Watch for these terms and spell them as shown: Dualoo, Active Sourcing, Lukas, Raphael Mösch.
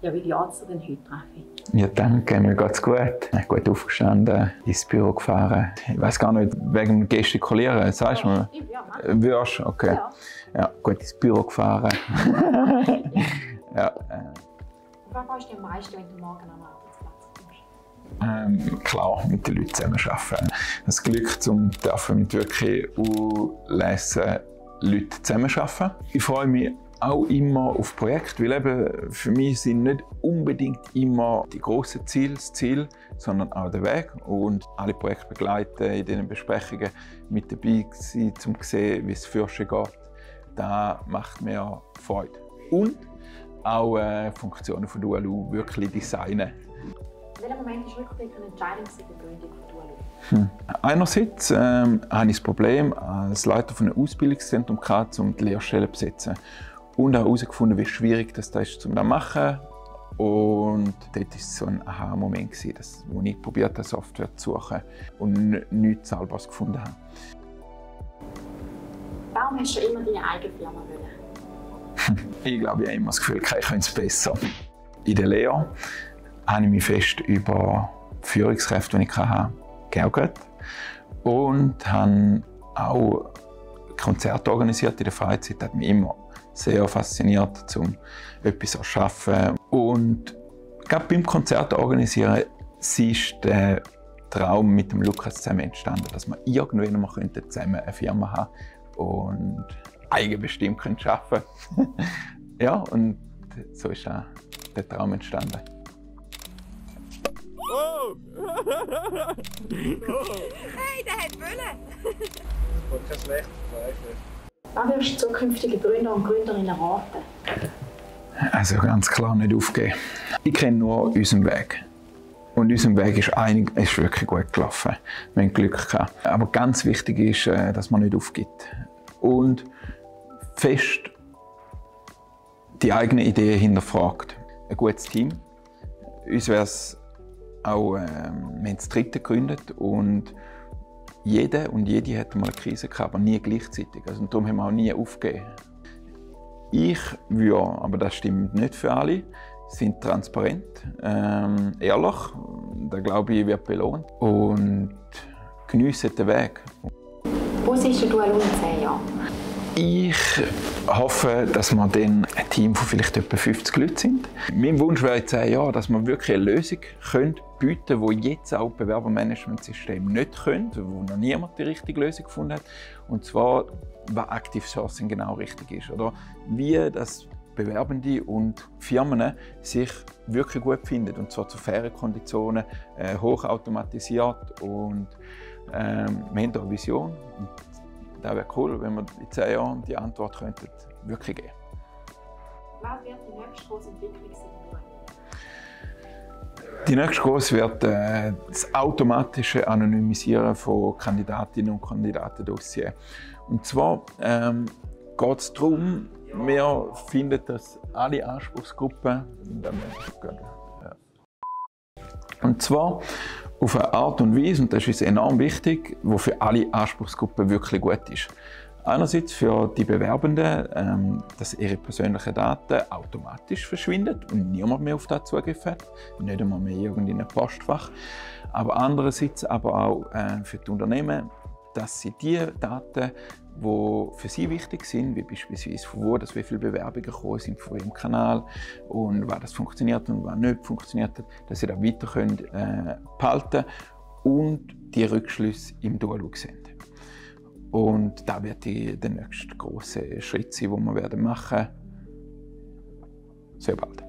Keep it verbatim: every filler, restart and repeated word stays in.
Ja, wie geht's dir denn heute, Raffi? Ja, danke, mir geht's gut. Ich bin gut aufgestanden, ins Büro gefahren. Ich weiß gar nicht, wegen dem Gestikulieren, sagst du mir? Ja, ja. Würdest du? Okay. Ja. Ja, gut ins Büro gefahren. Ja. Was brauchst du am meisten, wenn du morgen am Arbeitsplatz kommst? Ähm, klar, mit den Leuten zusammen arbeiten. Das Glück, um mit wirklich unlesen Leuten zusammen arbeiten. Ich freue mich auch immer auf Projekte, weil eben für mich sind nicht unbedingt immer die grossen Ziele das Ziel, sondern auch der Weg. Und alle Projekte begleiten, in diesen Besprechungen mit dabei sein, um zu sehen, wie es fürchte geht. Das macht mir Freude. Und auch äh, Funktionen von Dualoo wirklich designen. Welcher Moment war wirklich eine Entscheidung für die Gründung von Dualoo? Hm. Einerseits ähm, hatte ich das Problem, als Leiter von einem Ausbildungszentrum gehabt, um die Lehrstellen zu besetzen. Und habe herausgefunden, wie schwierig das ist, um das zu machen. Und dort war so ein Aha-Moment, als ich probiert habe, Software zu suchen und nichts Zahlbares gefunden habe. Warum hast du immer deine eigene Firma wollen? Ich glaube, ich habe immer das Gefühl, ich könnte es besser. In der Lehre habe ich mich fest über die Führungskräfte, die ich hatte, geärgert. Und habe auch Konzerte organisiert in der Freizeit. Das hat mich immer sehr fasziniert, um etwas zu erschaffen. Und gerade beim Konzert organisieren ist der Traum mit dem Lukas zusammen entstanden, dass wir irgendwann mal zusammen eine Firma haben und eigenbestimmt arbeiten können. Ja, und so ist auch der Traum entstanden. Oh! Hey, der hat Wille! Und kein Schlecht, kein Schlecht. Was würdest du zukünftige Gründer und Gründerinnen raten? Also ganz klar nicht aufgeben. Ich kenne nur unseren Weg. Und unser Weg ist, einig, ist wirklich gut gelaufen. Wir haben Glück gehabt. Aber ganz wichtig ist, dass man nicht aufgibt. Und fest die eigenen Ideen hinterfragt. Ein gutes Team. Uns wäre es auch, äh, wir haben das dritte gegründet und jeder und jede hatte mal eine Krise gehabt, aber nie gleichzeitig. Also, und darum haben wir auch nie aufgegeben. Ich würde, aber das stimmt nicht für alle, sind transparent, ähm, ehrlich. Da glaube ich, wird belohnt. Und geniessen den Weg. Wo siehst du Dualoo in zehn Jahren? Ich hoffe, dass wir dann ein Team von vielleicht etwa fünfzig Leuten sind. Mein Wunsch wäre in zehn Jahren, dass wir wirklich eine Lösung können bieten können, die jetzt auch Bewerbermanagementsysteme nicht können, wo noch niemand die richtige Lösung gefunden hat. Und zwar, was Active Sourcing genau richtig ist. Oder wie das Bewerbende und Firmen sich wirklich gut finden. Und zwar zu fairen Konditionen, äh, hochautomatisiert. Und ähm, wir haben da eine Vision. Und das wäre cool, wenn wir in zehn Jahren die Antwort könnten wirklich geben. Was wird die nächste große Entwicklung sein? Die nächste große wird äh, das automatische Anonymisieren von Kandidatinnen und Kandidatendossiers. Und zwar ähm, geht es darum, wir finden, dass alle Anspruchsgruppen. Und zwar auf eine Art und Weise, und das ist enorm wichtig, die für alle Anspruchsgruppen wirklich gut ist. Einerseits für die Bewerbenden, ähm, dass ihre persönlichen Daten automatisch verschwinden und niemand mehr auf das Zugriff hat, nicht einmal mehr irgendein Postfach. Aber andererseits aber auch äh, für die Unternehmen, dass sie die Daten, die für sie wichtig sind, wie beispielsweise von wo, dass wie viele Bewerbungen gekommen sind, von ihrem Kanal und was das funktioniert und was nicht funktioniert hat, dass sie das weiter können, äh, behalten und die Rückschlüsse im Dualoo sehen. Und das wird die, der nächste große Schritt sein, den wir machen werden. Sehr bald.